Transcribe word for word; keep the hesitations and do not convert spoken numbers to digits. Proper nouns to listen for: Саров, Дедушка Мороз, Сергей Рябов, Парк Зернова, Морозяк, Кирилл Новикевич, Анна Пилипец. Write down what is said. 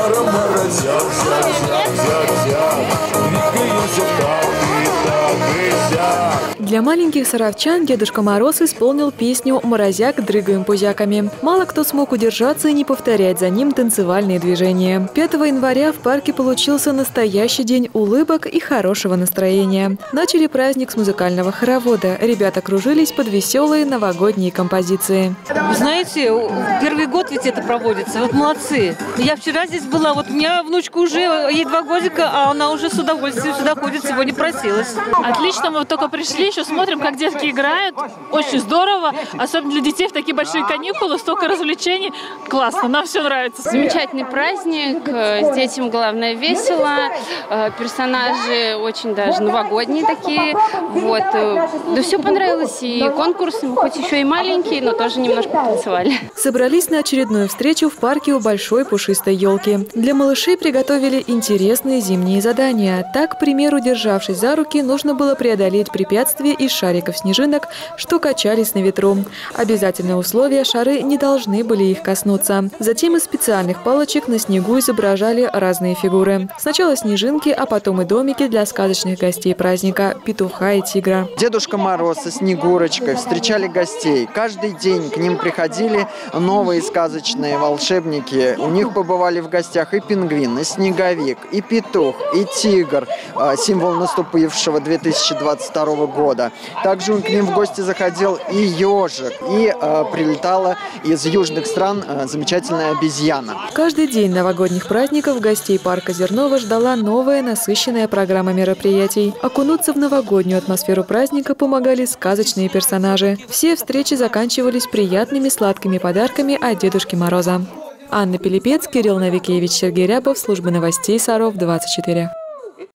Старом морозят, зяк, зяк, зяк, зяк. Двигаются так и так и зяк. Для маленьких саровчан Дедушка Мороз исполнил песню «Морозяк, дрыгаем пузяками». Мало кто смог удержаться и не повторять за ним танцевальные движения. пятого января в парке получился настоящий день улыбок и хорошего настроения. Начали праздник с музыкального хоровода. Ребята кружились под веселые новогодние композиции. Знаете, первый год ведь это проводится. Вот молодцы. Я вчера здесь была, вот у меня внучка уже, ей два годика, а она уже с удовольствием сюда ходит, сегодня просилась. Отлично, мы вот только пришли, еще смотрим, как детки играют. Очень здорово, особенно для детей в такие большие каникулы, столько развлечений. Классно, нам все нравится. Замечательный праздник, с детьми главное весело, персонажи очень даже новогодние такие. Вот. Да все понравилось, и конкурс, хоть еще и маленький, но тоже немножко танцевали. Собрались на очередную встречу в парке у большой пушистой елки. Для малышей приготовили интересные зимние задания. Так, к примеру, державшись за руки, нужно было преодолеть препятствия из шариков-снежинок, что качались на ветру. Обязательное условие – шары не должны были их коснуться. Затем из специальных палочек на снегу изображали разные фигуры. Сначала снежинки, а потом и домики для сказочных гостей праздника – петуха и тигра. Дедушка Мороз и Снегурочка встречали гостей. Каждый день к ним приходили новые сказочные волшебники. У них побывали в гостях и пингвин, и снеговик, и петух, и тигр – символ наступившего две тысячи двадцать второго года. Также к ним в гости заходил и ежик, и э, прилетала из южных стран э, замечательная обезьяна. Каждый день новогодних праздников гостей парка Зернова ждала новая насыщенная программа мероприятий. Окунуться в новогоднюю атмосферу праздника помогали сказочные персонажи. Все встречи заканчивались приятными сладкими подарками от Дедушки Мороза. Анна Пилипец, Кирилл Новикевич, Сергей Рябов, служба новостей Саров, двадцать четыре.